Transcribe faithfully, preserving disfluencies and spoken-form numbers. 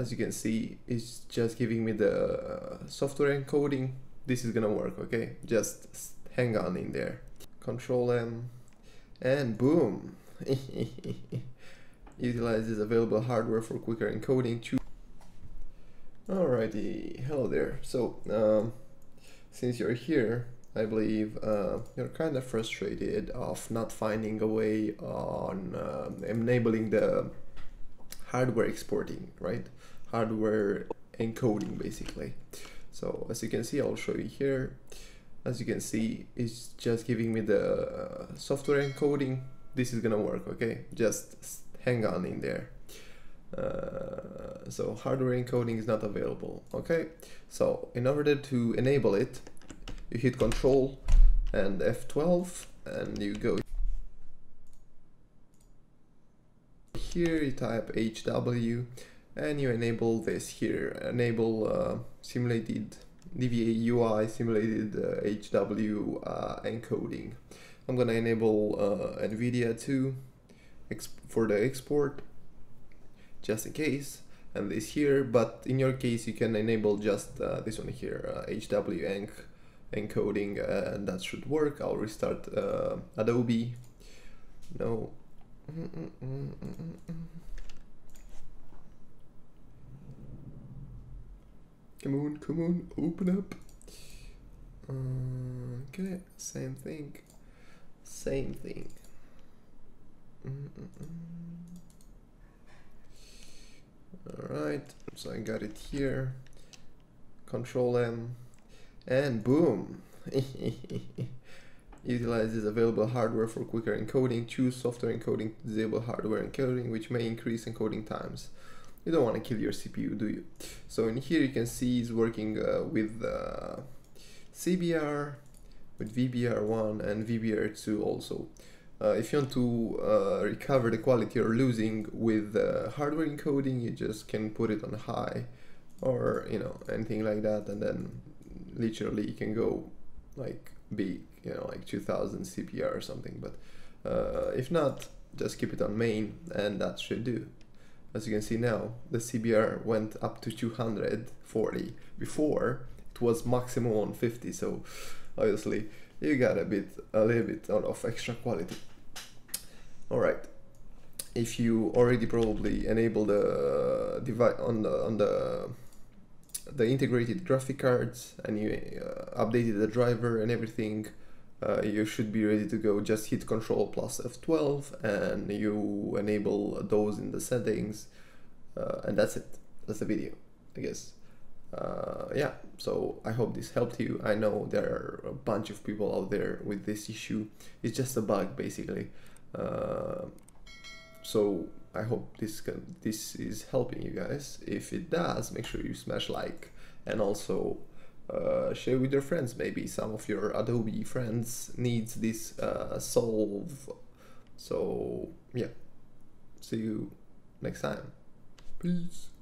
as you can see, it's just giving me the software encoding. This is gonna work, okay? Just hang on in there. Control M, and boom. Utilizes available hardware for quicker encoding too. Alrighty, hello there. So, um, since you're here, I believe uh, you're kind of frustrated of not finding a way on uh, enabling the hardware exporting, right? Hardware encoding, basically. So as you can see, I'll show you here. As you can see, it's just giving me the software encoding. This is gonna work, okay? Just hang on in there. Uh, so hardware encoding is not available, okay? So in order to enable it, you hit Control and F twelve, and you go here, you type H W, and you enable this here, enable uh, simulated D V A U I, simulated uh, H W uh, encoding. I'm gonna enable uh, NVIDIA too, for the export, just in case, and this here, but in your case you can enable just uh, this one here, uh, H W enc encoding, uh, and that should work. I'll restart uh, Adobe. No. Come on, come on, open up. Um, okay, same thing, same thing. Alright, so I got it here. Control M, and boom. Utilizes available hardware for quicker encoding. Choose software encoding to disable hardware encoding, which may increase encoding times. You don't want to kill your C P U, do you? So in here you can see it's working uh, with uh, C B R, with V B R one and V B R two also. Uh, if you want to uh, recover the quality you're losing with uh, hardware encoding, you just can put it on high, or you know, anything like that, and then literally you can go like big, you know, like two thousand C P R or something. But uh, if not, just keep it on main, and that should do. As you can see now, the C B R went up to two hundred forty. Before it was maximum one fifty, so obviously you got a bit, a little bit of extra quality. All right. If you already probably enable the device on the on the the integrated graphic cards, and you uh, updated the driver and everything, uh, you should be ready to go. Just hit Control plus F twelve, and you enable those in the settings, uh, and that's it. That's the video, I guess. Uh, yeah, so I hope this helped you. I know there are a bunch of people out there with this issue. It's just a bug, basically. Uh, so I hope this can, this is helping you guys. If it does, make sure you smash like, and also uh, share with your friends. Maybe some of your Adobe friends needs this uh, solve. So yeah, see you next time. Peace.